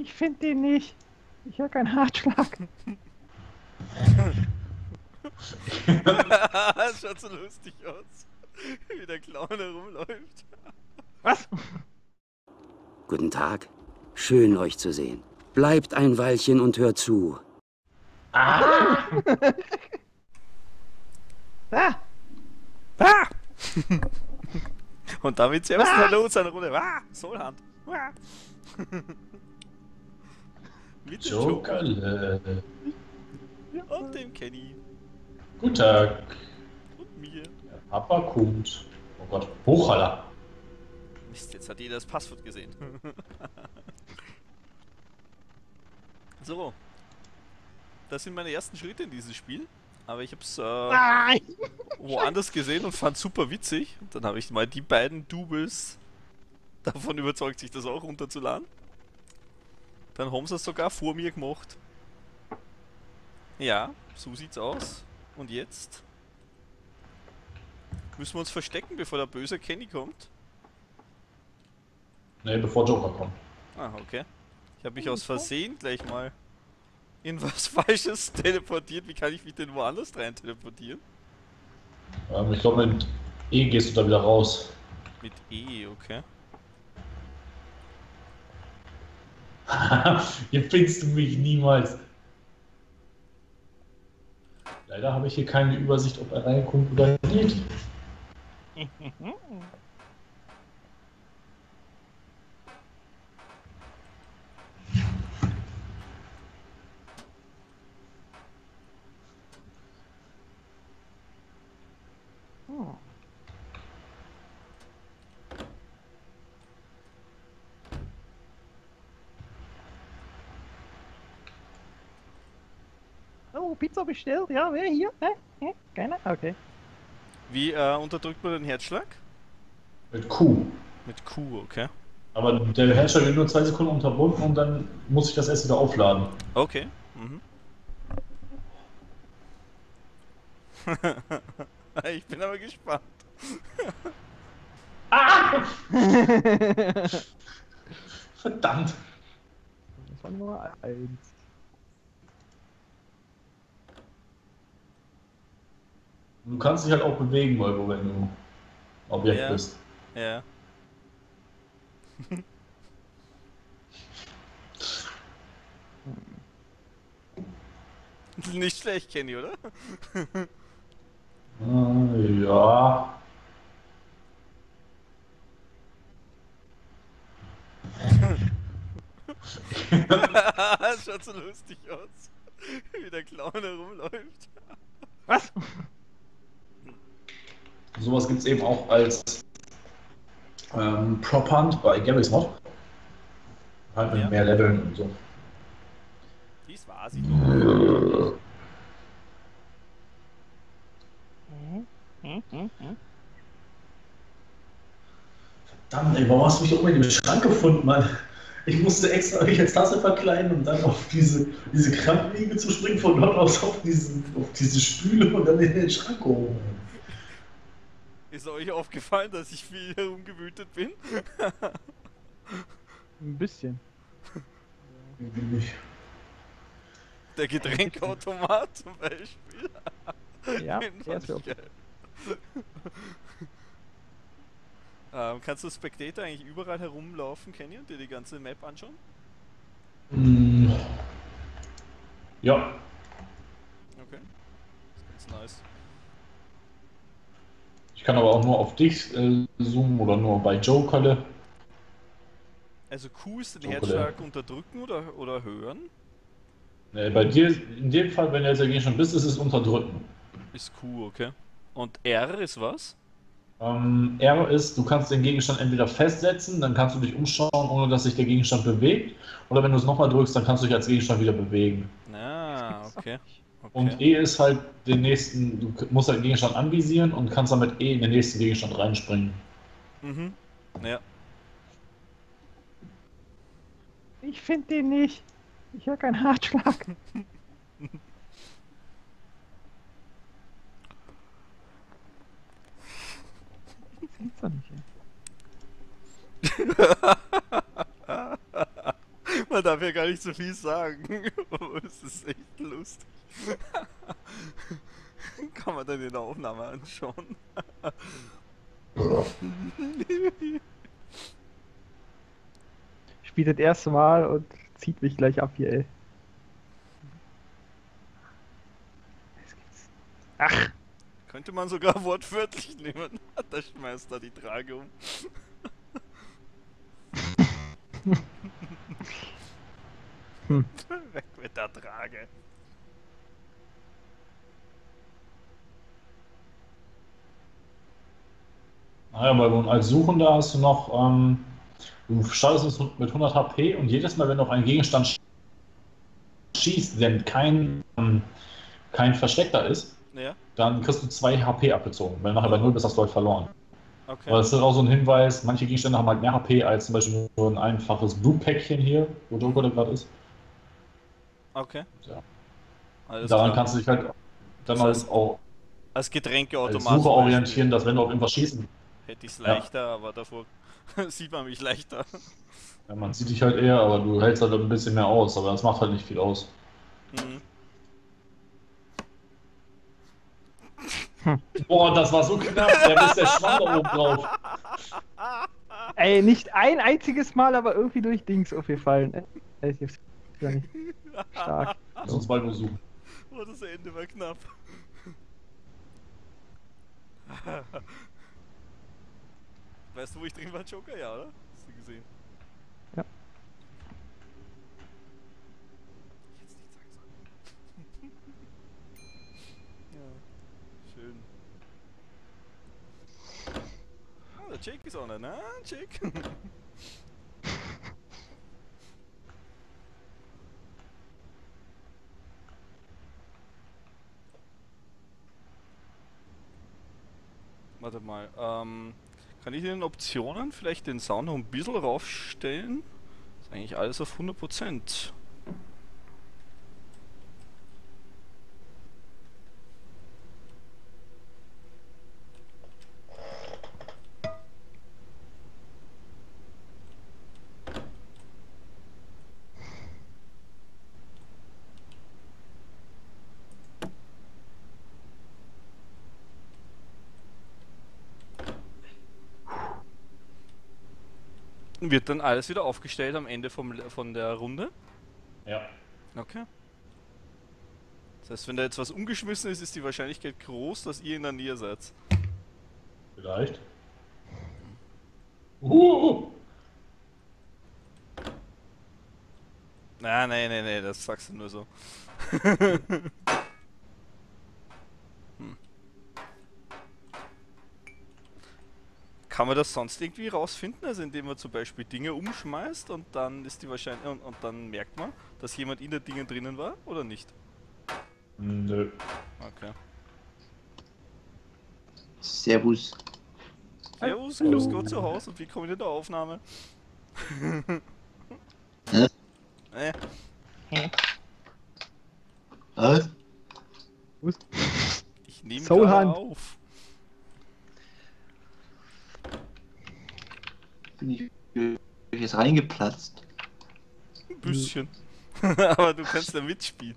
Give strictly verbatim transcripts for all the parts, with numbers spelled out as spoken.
Ich finde den nicht. Ich höre keinen Hartschlag. Das schaut so lustig aus, wie der Clown herumläuft. Was? Guten Tag. Schön, euch zu sehen. Bleibt ein Weilchen und hört zu. Ah! Ah! Ah! Und damit servus ah! Hallo zu einer Runde. Ah! Soul Hunt. Ah! Mit dem Joker. Joker. Und dem Kenny. Guten Tag. Und mir. Der Papa kommt. Oh Gott. Hochalla. Mist, jetzt hat jeder das Passwort gesehen. So. Das sind meine ersten Schritte in dieses Spiel. Aber ich hab's äh, woanders gesehen und fand's super witzig. Und dann habe ich mal die beiden Doubles davon überzeugt, sich das auch runterzuladen. Dann haben sie es sogar vor mir gemacht. Ja, so sieht's aus. Und jetzt müssen wir uns verstecken, bevor der böse Kenny kommt. Ne, bevor Joker kommt. Ah, okay. Ich habe mich aus Versehen gleich mal in was Falsches teleportiert. Wie kann ich mich denn woanders rein teleportieren? Ähm, ich glaube, mit E gehst du da wieder raus. Mit E, okay. Hier findest du mich niemals. Leider habe ich hier keine Übersicht, ob er reinkommt oder nicht. Pizza bestellt, ja, wer hier? Hä? Hä? Keiner? Okay. Wie äh, unterdrückt man den Herzschlag? Mit Q. Mit Q, okay. Aber der Herzschlag wird nur zwei Sekunden unterbunden und dann muss ich das erst wieder aufladen. Okay. Mhm. Ich bin aber gespannt. Ah! Verdammt. Das war nur eins. Du kannst dich halt auch bewegen, Volvo, wenn du Objekt yeah. bist. Ja. Yeah. Nicht schlecht, Kenny, oder? uh, ja. Das schaut so lustig aus, wie der Clown herumläuft. Was? Sowas gibt es eben auch als ähm, Prop Hunt bei Garry's Mod. Halt mit ja. mehr Leveln und so. Dies war sie. Verdammt, ey, warum hast du mich oben in dem Schrank gefunden, Mann? Ich musste extra mich als Tasse verkleiden, um dann auf diese, diese Krampfliege zu springen, von dort aus auf, diesen, auf diese Spüle und dann in den Schrank holen. Ist euch aufgefallen, dass ich viel herumgewütet bin? Ein bisschen. Der Getränkeautomat zum Beispiel. Ja, der ist okay. ähm, kannst du Spectator eigentlich überall herumlaufen, Kenny, und dir die ganze Map anschauen? Mm. Ja. Okay. Das ist ganz nice. Ich kann aber auch nur auf dich äh, zoomen oder nur bei Jokerle. Also Q ist den Herzschlag unterdrücken oder, oder hören? Ne, bei dir, in dem Fall, wenn du jetzt dagegen schon bist, ist es unterdrücken. Ist Q, okay. Und R ist was? Ähm, R ist, du kannst den Gegenstand entweder festsetzen, dann kannst du dich umschauen, ohne dass sich der Gegenstand bewegt. Oder wenn du es nochmal drückst, dann kannst du dich als Gegenstand wieder bewegen. Ah, okay. Okay. Und E ist halt den nächsten, du musst halt den Gegenstand anvisieren und kannst dann mit E in den nächsten Gegenstand reinspringen. Mhm, ja. Ich finde den nicht. Ich höre keinen Hartschlag. Das gibt's doch nicht, ey. Man darf ja gar nicht so viel sagen. Es ist echt lustig. Kann man dann in der Aufnahme anschauen. Spielt das erste Mal und zieht mich gleich ab hier, ey. Ach! Könnte man sogar wortwörtlich nehmen. Da schmeißt er die Trage um. Hm. Weg mit der Trage. Naja, weil als Suchender hast du noch, ähm, du startest mit hundert H P und jedes Mal, wenn du auf einen Gegenstand schießt, denn kein, ähm, kein versteckter ist, ja, dann kriegst du zwei H P abgezogen. Wenn du nachher bei null bist, hast du halt verloren. Okay. Aber das ist auch so ein Hinweis, manche Gegenstände haben halt mehr H P als zum Beispiel so ein einfaches Blue-Päckchen hier, wo Joker gerade ist. Okay. Ja. Daran klar. kannst du dich halt dann das heißt, auch als Getränke automatisch Suche orientieren, dass wenn du auf irgendwas schießen. Hätte ich es leichter, ja. aber davor sieht man mich leichter. Ja, man sieht dich halt eher, aber du hältst halt ein bisschen mehr aus, aber das macht halt nicht viel aus. Mhm. Hm. Boah, das war so knapp, da ist der Schwamm da oben drauf. Ey, nicht ein einziges Mal, aber irgendwie durch Dings aufgefallen. Ey, ich hab's gar nicht. Stark. Lass uns mal versuchen. Oh, das Ende war knapp. Weißt du, wo ich drin war, Joker? Ja, oder? Hast du gesehen? Ja. Jetzt nicht sagen sollen. Ja. Schön. Ah, der Jake ist auch nicht, ne? Jake. Warte mal, ähm... kann ich in den Optionen vielleicht den Sound noch ein bisschen raufstellen? Ist eigentlich alles auf hundert Prozent. Wird dann alles wieder aufgestellt am Ende vom, von der Runde? Ja. Okay. Das heißt, wenn da jetzt was umgeschmissen ist, ist die Wahrscheinlichkeit groß, dass ihr in der Nähe seid. Vielleicht. Uh. Na, nee, nee, nee, das sagst du nur so. Hm. Kann man das sonst irgendwie rausfinden, also indem man zum Beispiel Dinge umschmeißt und dann ist die Wahrscheinlichkeit und, und dann merkt man, dass jemand in den Dingen drinnen war oder nicht? Nö. Okay. Servus. Servus, grüß Gott zu Hause und willkommen in der Aufnahme. Hä? Äh. Hä? Was? Ich nehme Soul Hunt auf. Bin ich jetzt reingeplatzt? Ein bisschen. Aber du kannst ja mitspielen.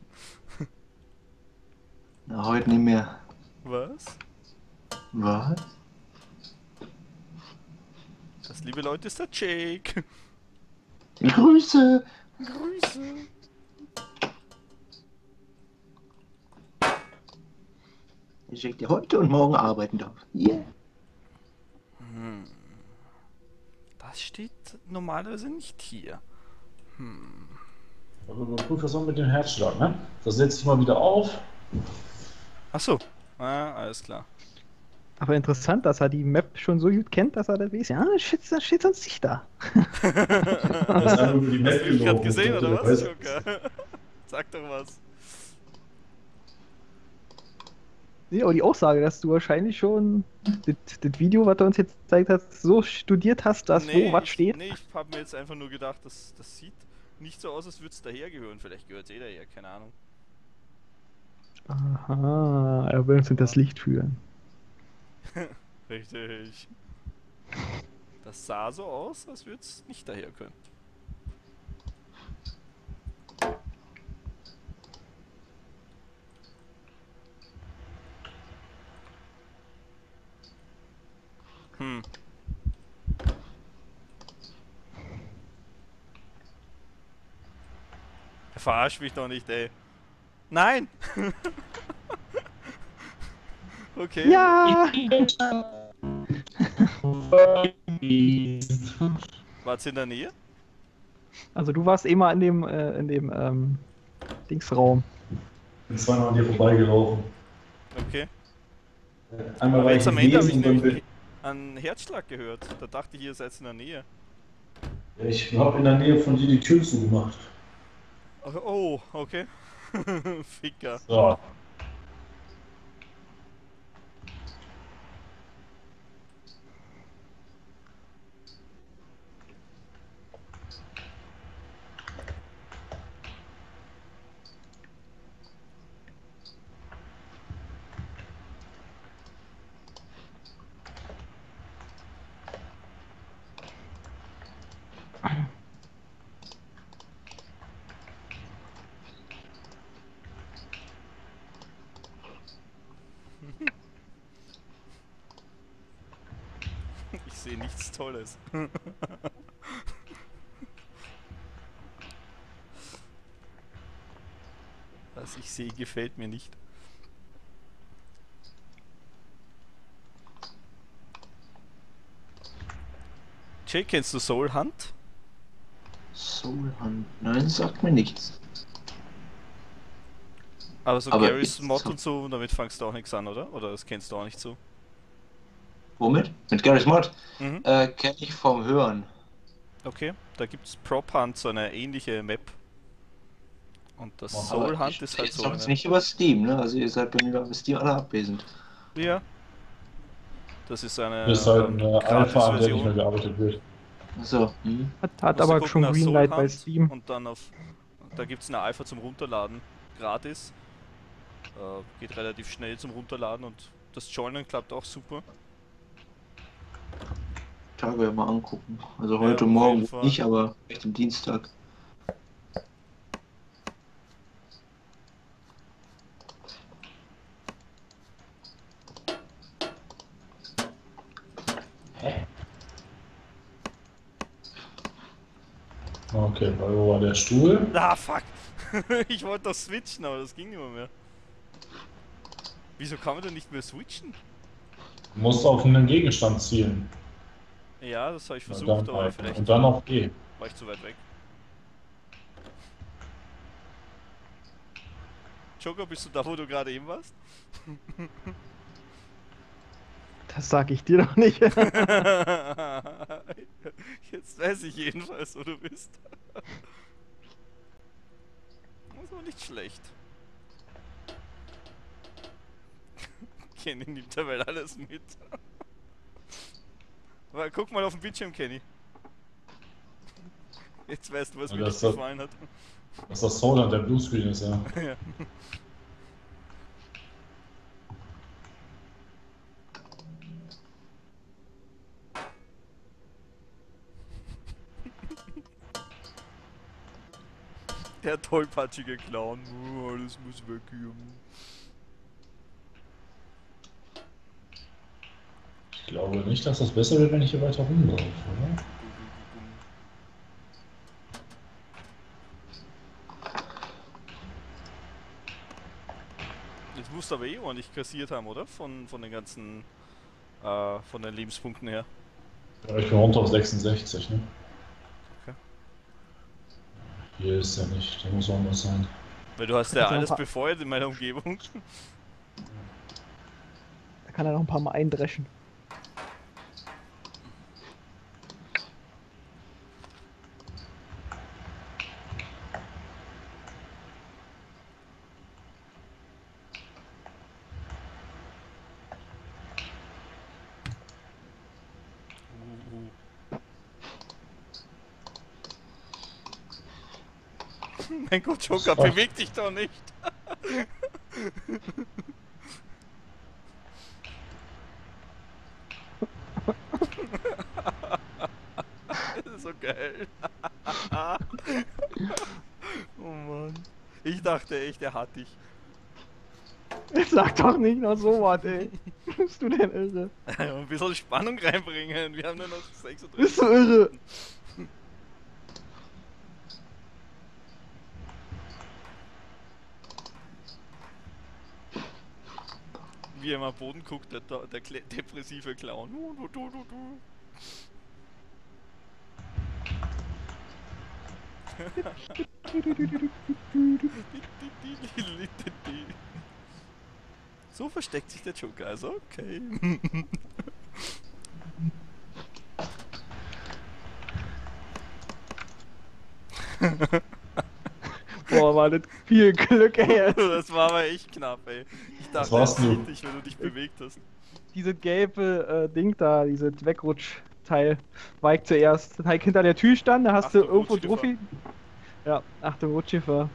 Na, heute nicht mehr. Was? Was? Das, liebe Leute, ist der Jake. Grüße! Grüße! Der Jake, der heute und morgen arbeiten darf. Yeah! Hm. Das steht normalerweise nicht hier. Hm. Aber überprüfe das auch mit dem Herzschlag, ne? Das setzt sich mal wieder auf. Achso. Ah, alles klar. Aber interessant, dass er die Map schon so gut kennt, dass er da weiß, ja, das steht sonst nicht da. Das haben wir die Map Hast du gerade gesehen, oder was, Joker? Sag doch was. Nee, aber die Aussage, dass du wahrscheinlich schon das, das Video, was du uns jetzt gezeigt hast, so studiert hast, dass nee, wo was ich, steht. Nee, ich habe mir jetzt einfach nur gedacht, das, das sieht nicht so aus, als würde es dahergehören. Vielleicht gehört es eh daher, keine Ahnung. Aha, er will uns in das Licht führen. Richtig. Das sah so aus, als würde es nicht daher können. Verarsch mich doch nicht, ey. Nein! Okay. Ja! War's in der Nähe? Also du warst eh mal in dem, äh, in dem, ähm, Dingsraum. Ich bin zweimal an dir vorbeigelaufen. Okay. Einmal aber war jetzt ich am Ende habe ich nämlich einen Herzschlag gehört. Da dachte ich, ihr seid in der Nähe. Ich habe in der Nähe von dir die Tür zugemacht. Oh, okay. Ficker. So. Ich sehe nichts Tolles. Was ich sehe, gefällt mir nicht. Jay, kennst du Soul Hunt? Soul Hunt? Nein, sagt mir nichts. Aber so Aber Garry's Mod und so, damit fangst du auch nichts an, oder? Oder das kennst du auch nicht so? Womit? Mit Garry's Mod? Mhm. Äh, kenn ich vom Hören. Okay, da gibt's Prop Hunt, so eine ähnliche Map. Und das Boah, Soul Hunt ich, ist halt so eine... nicht über Steam, ne? Also ihr seid bei mir bei Steam alle abwesend. Ja. Das ist eine... Das ist halt eine Alpha, an der nicht mehr gearbeitet wird. Achso. Mhm. Hat, hat aber schon Greenlight bei Steam. Und dann auf... Da gibt's eine Alpha zum Runterladen. Gratis. Äh, geht relativ schnell zum Runterladen und das Joinen klappt auch super. Tage mal angucken. Also heute ja, Morgen nicht, aber vielleicht am Dienstag. Okay, wo war der Stuhl? Ah, fuck! Ich wollte doch switchen, aber das ging nicht mehr. Wieso kann man denn nicht mehr switchen? Du musst auf einen Gegenstand zielen. Ja, das habe ich versucht, dann, aber vielleicht... Und dann auf G. War ich zu weit weg. Joker, bist du da, wo du gerade eben warst? Das sag ich dir doch nicht. Jetzt weiß ich jedenfalls, wo du bist. Das war nicht schlecht. Kenny nimmt dabei alles mit. Aber guck mal auf den Bildschirm, Kenny. Jetzt weißt du, was ja, mir das das gefallen hat. Dass das Soul Hunt der Bluescreen ist, ja. Ja. Der tollpatschige Clown. Oh, alles muss weg hier. Ich glaube nicht, dass das besser wird, wenn ich hier weiter rumlaufe, oder? Jetzt musst du aber eh ordentlich kassiert haben, oder? Von, von den ganzen... Äh, von den Lebenspunkten her. Ja, ich bin runter auf sechsundsechzig, ne? Okay. Hier ist er nicht, da muss irgendwas sein. Weil du hast ja alles befeuert in meiner Umgebung. Da kann er noch ein paar Mal eindreschen. Mein Gott, Joker, beweg dich doch nicht! Das ist so geil! Oh Mann. Ich dachte echt, er hat dich. Jetzt sag doch nicht noch so was, ey! Bist du denn irre? Ein bisschen Spannung reinbringen, wir haben nur noch sechsunddreißig. Bist du irre? wie er am Boden guckt, der, der depressive Clown. Du, du, du, du. So versteckt sich der Joker, also okay. Boah, war das viel Glück, ey. Das war aber echt knapp, ey. Ich dachte, das sieht dich, wenn du dich bewegt hast. Dieses gelbe äh, Ding da, dieses Wegrutschteil, war ich zuerst. Dann halt hinter der Tür stand, da hast Achtung, du irgendwo Rutschiefer. Drufi. Ja, Achtung, Rutschiefer.